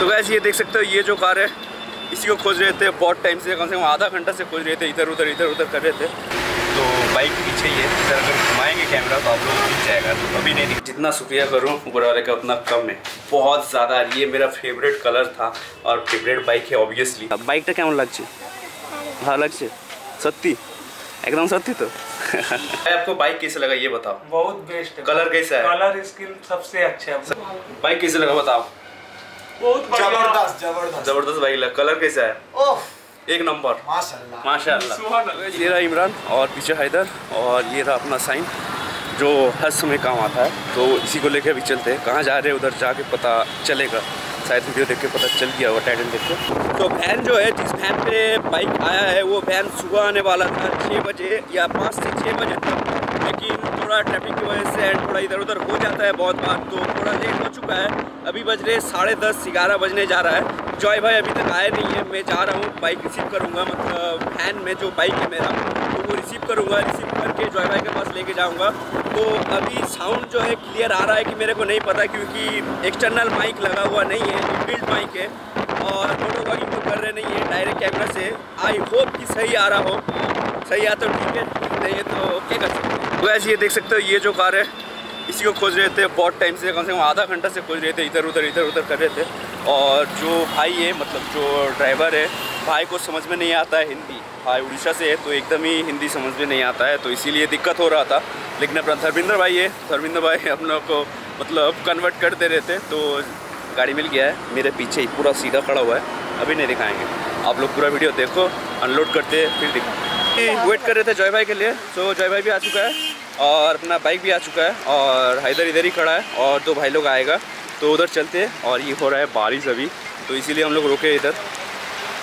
तो गाइस ये देख सकते हो ये जो कार है इसी को खोज रहे थे बहुत टाइम से, कम से कम आधा घंटा से खोज रहे थे, इधर उधर कर रहे थे। तो बाइक के पीछे ये इधर अगर घुमाएंगे कैमरा तो आप लोग दिख जाएगा, तो अभी नहीं। जितना शुक्रिया करूँ ऊपर वाले का उतना कम है, बहुत ज़्यादा। ये मेरा फेवरेट कलर था और फेवरेट बाइक है ऑब्वियसली। बाइक कैम लगे हाँ लगे सत्ती एकदम सत्य। तो आपको बाइक कैसे लगा ये बताओ। बहुत बेस्ट है। कलर कैसा है? कलर स्कीम सबसे अच्छा है। बाइक कैसे लगा बताओ? बहुत जबरदस्त जबरदस्त बाइक लगा। कलर कैसा है? ओह एक नंबर, माशाल्लाह माशाल्लाह। ये रहा इमरान और पीछे हैदर और ये रहा अपना साइन जो हर समय काम आता है। तो इसी को लेकर अभी चलते हैं, कहाँ जा रहे हैं उधर जाके पता चलेगा। शायद वीडियो देख के पता चल गया होगा टाइटल देख के। तो वैन जो है जिस वैन पे बाइक आया है वो वैन सुबह आने वाला था 6 बजे या 5 से 6 बजे तक, लेकिन थोड़ा ट्रैफिक की वजह से एंड थोड़ा इधर उधर हो जाता है बहुत बार, तो थोड़ा लेट हो चुका है। अभी बज रहे 10:30 11 बजने जा रहा है। जॉय भाई अभी तक आए नहीं है। मैं जा रहा हूँ बाइक रिसीव करूँगा, मतलब वैन में जो बाइक है मेरा तो वो रिसीव करूँगा, रिसीव करके जॉय भाई के पास लेके जाऊँगा। तो अभी साउंड जो है क्लियर आ रहा है कि मेरे को नहीं पता, क्योंकि एक्सटर्नल माइक लगा हुआ नहीं है, इनबिल्ट माइक है और फोटो वॉगिंग तो कर रहे नहीं है डायरेक्ट कैमरा से। आई होप कि सही आ रहा हो, सही आ तो ठीक है, नहीं है तो क्या कर सकते हैं। वैसे ये देख सकते हो ये जो कार है इसी को खोज रहे थे बहुत टाइम से, कम से कम आधा घंटा से खोज रहे थे, इधर उधर कर रहे थे। और जो भाई है मतलब जो ड्राइवर है भाई को समझ में नहीं आता है हिंदी, भाई उड़ीसा से है तो एकदम ही हिंदी समझ में नहीं आता है, तो इसीलिए दिक्कत हो रहा था। लेकिन अपना धर्मेंद्र भाई है, धर्मेंद्र भाई हम लोग को मतलब कन्वर्ट कर दे रहे थे, तो गाड़ी मिल गया है। मेरे पीछे ही पूरा सीधा खड़ा हुआ है, अभी नहीं दिखाएंगे, आप लोग पूरा वीडियो देखो, अनलोड करते हैं फिर दिखाएंगे। वेट कर रहे थे जॉय भाई के लिए, तो जॉय भाई भी आ चुका है और अपना बाइक भी आ चुका है और हैदर इधर ही खड़ा है और 2 भाई लोग आएगा तो उधर चलते हैं। और ये हो रहा है बारिश अभी, तो इसीलिए हम लोग रुके इधर,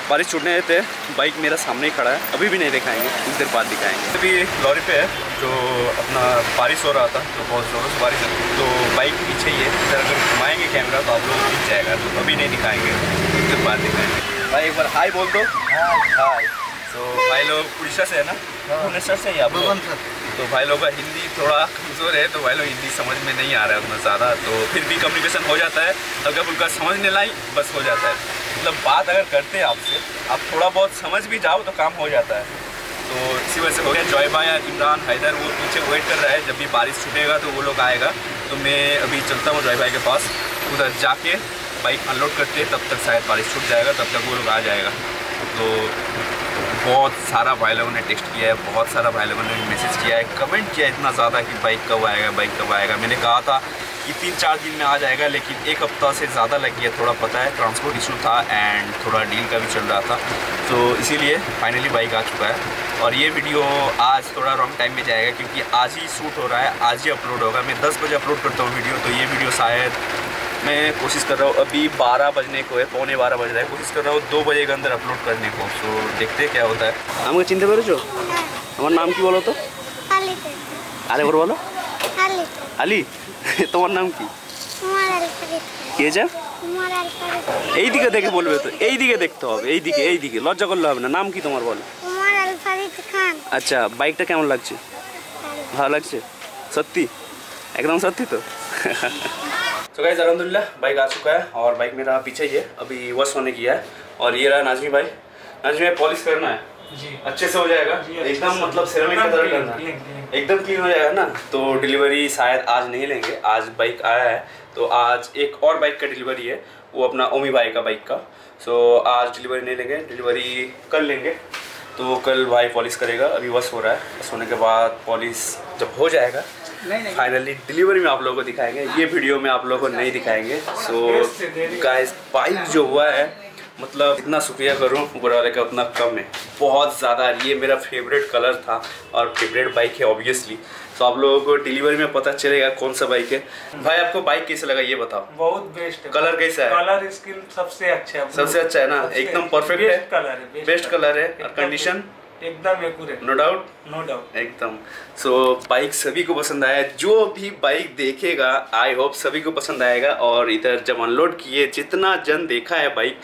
बारिश छूटने देते। बाइक मेरा सामने ही खड़ा है, अभी भी नहीं दिखाएंगे, कुछ देर बाद दिखाएंगे। अभी लॉरी पे है जो अपना बारिश हो रहा था, तो बहुत ज़ोरों से बारिश है, तो बाइक के पीछे ही है, इधर अगर घुमाएंगे कैमरा तो आप लोग दिख जाएगा, तो अभी नहीं दिखाएंगे, कुछ देर बाद दिखाएंगे। भाई एक बार हाय बोल दो। हाय। तो भाई लोग उड़ीसा से है ना, भुवनेश्वर से ही आप लोग, तो भाई लोग का हिंदी थोड़ा कमज़ोर है, तो भाई लोग हिंदी समझ में नहीं आ रहा है उतना ज़्यादा, तो फिर भी कम्युनिकेशन हो जाता है, अगर उनका समझने लायक बस हो जाता है। मतलब बात अगर करते हैं आपसे, आप थोड़ा बहुत समझ भी जाओ तो काम हो जाता है, तो इसी वजह से हो गया। जॉय भाई, इमरान, हैदर वो पीछे वेट कर रहा है, जब भी बारिश छूटेगा तो वो लोग आएगा। तो मैं अभी चलता हूँ जॉय भाई के पास, उधर जाके बाइक अनलोड करते हैं, तब तक शायद बारिश छूट जाएगा, तब तक वो लोग आ जाएगा। तो बहुत सारा भाई लोगों ने टेक्स्ट किया है, बहुत सारा भाई लोगों ने मैसेज किया है, कमेंट किया है इतना ज़्यादा कि बाइक कब आएगा। मैंने कहा था कि 3-4 दिन में आ जाएगा, लेकिन 1 हफ्ता से ज़्यादा लग गया। थोड़ा पता है ट्रांसपोर्ट इशू था एंड थोड़ा डील का भी चल रहा था, तो इसीलिए फाइनली बाइक आ चुका है। और ये वीडियो आज थोड़ा रॉन्ग टाइम में जाएगा क्योंकि आज ही शूट हो रहा है, आज ही अपलोड होगा। मैं 10 बजे अपलोड करता हूँ वीडियो, तो ये वीडियो शायद मैं कोशिश कर रहा हूँ, अभी 12 बजने को है, पौने 12 बज रहा है, कोशिश कर रहा हूँ 2 बजे के अंदर अपलोड करने को। तो देखते हैं क्या होता है। नाम को चिंता करो, हमारा नाम की बोलो तो आले और बोलो अली, तुम्हार नाम की ये जा এই দিকে দেখে বলবে, तो এই দিকে দেখতে হবে, এই দিকে লজ্জা করলে হবে না। নাম কি তোমার বলো? আচ্ছা বাইকটা কেমন লাগছে? ভালো লাগছে সত্যি, एकदम सत्य। तो तो गाइस अलहमदुलिल्लाह बाइक आ चुका है और बाइक मेरा पीछे ही है, अभी वॉश होने की है। और ये रहा नाजमी भाई पॉलिश करना है जी, अच्छे से हो जाएगा एकदम, मतलब सिरेमिक का दर्द करना है, एकदम क्लीन हो जाएगा ना। तो डिलीवरी शायद आज नहीं लेंगे, आज बाइक आया है तो आज एक और बाइक का डिलीवरी है, वो अपना ओमी भाई का बाइक का। सो आज डिलीवरी नहीं लेंगे, डिलीवरी कल लेंगे, तो कल भाई पॉलिश करेगा। अभी वॉश हो रहा है, वॉश होने के बाद पॉलिश जब हो जाएगा फाइनली डिलीवरी में आप लोगों को दिखाएंगे, ये वीडियो में आप लोगों को नहीं दिखाएंगे। सो गाइस बाइक जो हुआ है, मतलब इतना शुक्रिया करूँ ऊपर वाले का उतना कम है, बहुत ज़्यादा। ये मेरा फेवरेट कलर था और फेवरेट बाइक है ऑब्वियसली, तो आप लोगों को डिलीवरी में पता चलेगा कौन सा बाइक है। भाई आपको बाइक कैसे लगा ये बताओ? बहुत बेस्ट है। कलर कैसा है? कलर स्कीम सबसे अच्छा है, सबसे अच्छा है ना, एकदम परफेक्ट है, बेस्ट कलर है और कंडीशन एकदम एक्यूरेट, नो डाउट एकदम। सो बाइक सभी को पसंद आया, जो भी बाइक देखेगा आई होप सभी को पसंद आएगा। और इधर जब अनलोड किए जितना जन देखा है बाइक,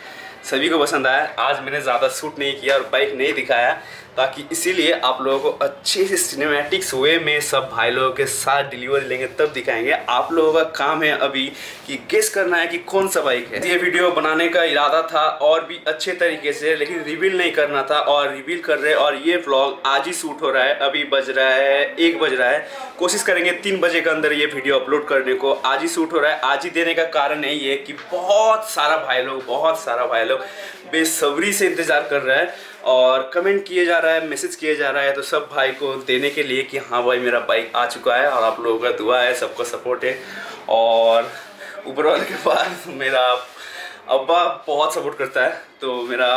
सभी को पसंद आया। आज मैंने ज़्यादा शूट नहीं किया और बाइक नहीं दिखाया, ताकि इसीलिए आप लोगों को अच्छे से सिनेमैटिक्स वे में सब भाई लोगों के साथ डिलीवरी लेंगे तब दिखाएंगे। आप लोगों का काम है अभी कि गेस करना है कि कौन सा बाइक है। ये वीडियो बनाने का इरादा था और भी अच्छे तरीके से, लेकिन रिवील नहीं करना था और रिवील कर रहे। और ये व्लॉग आज ही शूट हो रहा है, अभी बज रहा है 1 बज रहा है। कोशिश करेंगे 3 बजे के अंदर ये वीडियो अपलोड करने को। आज ही शूट हो रहा है। आज ही देने का कारण यही है कि बहुत सारा भाई लोग बेसब्री से इंतज़ार कर रहा है और कमेंट किए जा रहा है, मैसेज किए जा रहा है, तो सब भाई को देने के लिए कि हाँ भाई मेरा बाइक आ चुका है। और आप लोगों का दुआ है, सबका सपोर्ट है। और ऊपरवाले के पास मेरा अब्बा बहुत सपोर्ट करता है, तो मेरा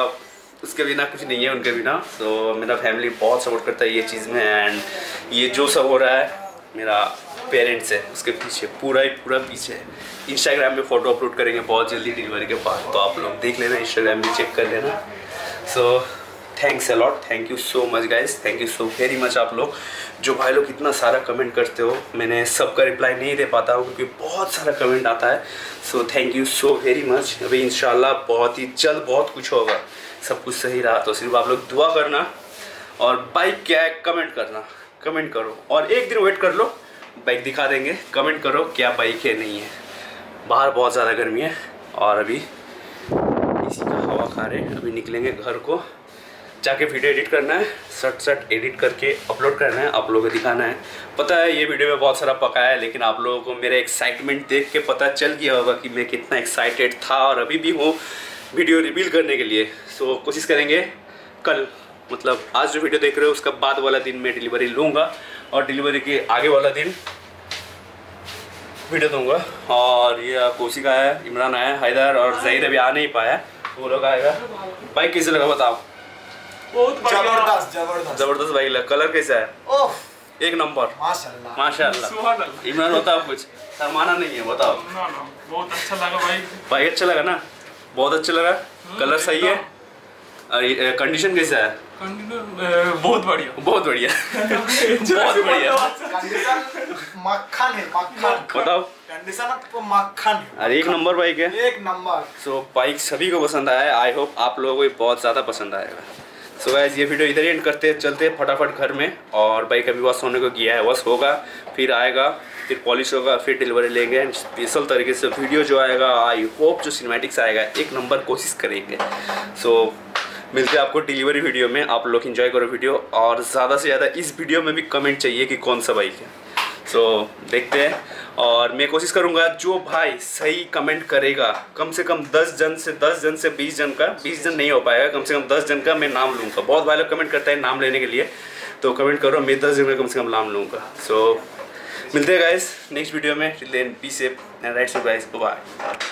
उसके बिना कुछ नहीं है, उनके बिना। तो मेरा फैमिली बहुत सपोर्ट करता है ये चीज़ में। एंड ये जो सब हो रहा है मेरा पेरेंट्स है, उसके पीछे पूरा पीछे। इंस्टाग्राम पे फ़ोटो अपलोड करेंगे बहुत जल्दी डिलीवरी के बाद, तो आप लोग देख लेना, इंस्टाग्राम भी चेक कर लेना। So thanks a lot, thank you so much guys, thank you so very much. आप लोग जो भाई लोग इतना सारा कमेंट करते हो, मैंने सबका रिप्लाई नहीं दे पाता हूँ क्योंकि बहुत सारा कमेंट आता है। So thank you so very much. अभी इंशाल्लाह बहुत ही जल्द बहुत कुछ होगा, सब कुछ सही रहा तो सिर्फ आप लोग दुआ करना और बाइक क्या है कमेंट करना, कमेंट करो। और एक दिन वेट कर लो, बाइक दिखा देंगे। कमेंट करो क्या बाइक है नहीं है। बाहर बहुत ज़्यादा गर्मी है और अभी इसी का हवा खा रहे हैं। अभी निकलेंगे घर को, जाके वीडियो एडिट करना है, सट एडिट करके अपलोड करना है, आप लोगों को दिखाना है। पता है ये वीडियो में बहुत सारा पकाया है, लेकिन आप लोगों को मेरे एक्साइटमेंट देख के पता चल गया होगा कि मैं कितना एक्साइटेड था और अभी भी हूँ वीडियो रिवील करने के लिए। सो कोशिश करेंगे कल, मतलब आज जो वीडियो देख रहे हो उसका बाद वाला दिन मैं डिलीवरी लूँगा और डिलीवरी के आगे वाला दिन वीडियो दूंगा। और ये कोशिश का है, इमरान आया, हैदर और ज़हीद अभी आ नहीं पाया, वो लोग आएगा। बाइक कैसे लगा बताओ? बहुत जबरदस्त जबरदस्त बाइक लगा। कलर कैसा है? ओह एक नंबर, माशाल्लाह माशाल्लाह। इमरान बताओ, कुछ शर्माना नहीं है, बताओ। बहुत अच्छा लगा भाई, बाइक अच्छा लगा ना? बहुत अच्छा लगा, कलर सही है। अरे कंडीशन कैसा है? बहुत बढ़िया, बहुत बढ़िया बहुत बढ़िया। मक्खन है, मक्खन बताओ। कंडीशन तो मक्खन है। अरे एक नंबर बाइक है, एक नंबर। सो बाइक सभी को पसंद आया है, आई होप आप लोगों को बहुत ज़्यादा पसंद आएगा। सो गाइस ये वीडियो इधर ही एंड करते हैं, चलते हैं फटाफट घर में। और बाइक अभी वॉश होने को गया है, वॉश होगा, फिर आएगा, फिर पॉलिश होगा, फिर डिलीवरी लेंगे। एंड स्पेशल तरीके से वीडियो जो आएगा, आई होप जो सिनेमैटिक्स आएगा एक नंबर, कोशिश करेंगे। सो मिलते हैं आपको डिलीवरी वीडियो में। आप लोग एंजॉय करो वीडियो, और ज़्यादा से ज़्यादा इस वीडियो में भी कमेंट चाहिए कि कौन सा बाइक है। सो देखते हैं, और मैं कोशिश करूँगा जो भाई सही कमेंट करेगा, कम से कम 10 जन से 20 जन नहीं हो पाएगा, कम से कम 10 जन का मैं नाम लूँगा। बहुत भाई लोग कमेंट करता है नाम लेने के लिए, तो कमेंट करो, मैं 10 जन का कम से कम नाम लूँगा। सो मिलते हैं गाइस नेक्स्ट वीडियो में। Till then be safe and right safe guys, bye.